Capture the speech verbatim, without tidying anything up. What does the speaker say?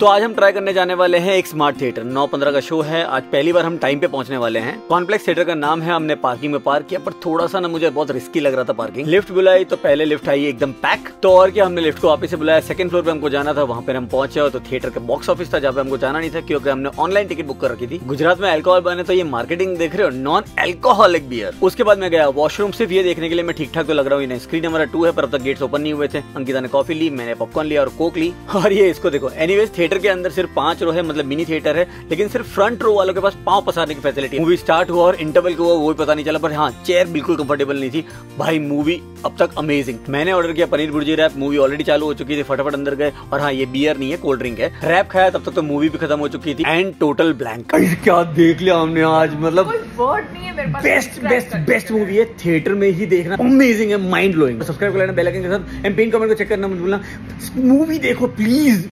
तो आज हम ट्राई करने जाने वाले हैं एक स्मार्ट थिएटर। नौ पंद्रह का शो है, आज पहली बार हम टाइम पे पहुंचने वाले हैं। कॉम्प्लेक्स थिएटर का नाम है। हमने पार्किंग में पार्क किया, पर थोड़ा सा ना मुझे बहुत रिस्की लग रहा था पार्किंग। लिफ्ट बुलाई तो पहले लिफ्ट आई एकदम पैक, तो और क्या हमने लिफ्ट को वापस से बुलाया। सेकंड फ्लोर पे हमको जाना था, वहाँ पे हम पहुंचे तो थिएटर का बॉक्स ऑफिस था जहाँ पे हमको जाना नहीं था क्योंकि हमने ऑनलाइन टिकट बुक कर रखी थी। गुजरात में अल्कोहल बने तो ये मार्केटिंग देख रहे हो, नॉन अल्कोहलिक बियर। उसके बाद मैं गया वॉशरूम सिर्फ ये देखने के लिए मैं ठीक ठाक तो लग रहा हूँ। स्क्रीन नंबर टू है पर अब तक गेट्स ओपन नहीं हुए थे। अंकिता ने कॉफी ली, मैंने पॉपकॉर्न लिया और कोक ली। और ये इसको देखो। एनीवेज थिएटर के अंदर सिर्फ पांच रो है, मतलब मिनी थिएटर है, लेकिन सिर्फ फ्रंट रो वालों के पास पांव पसारने की फैसिलिटी। मूवी स्टार्ट हुआ और इंटरवल हुआ वो भी पता नहीं चला, पर हाँ चेयर बिल्कुल कंफर्टेबल नहीं थी। भाई मूवी अब तक अमेजिंग। मैंने ऑर्डर किया paneer bhurji wrap, movie already चालू हो चुकी थी, फटाफट अंदर गए। और हाँ ये बियर नहीं है, कोल्ड ड्रिंक है। रैप खाया तब तक तो मूवी भी खत्म हो चुकी थी एंड टोटल ब्लैंक। क्या देख लिया हमने आज, मतलब बेस्ट बेस्ट बेस्ट मूवी है, थिएटर में ही देखना। अमेजिंग है, माइंड ब्लोइंग। सब्सक्राइब कर लेना बेल आइकन के साथ एंड पिन कमेंट को चेक करना मत भूलना। मूवी देखो प्लीज।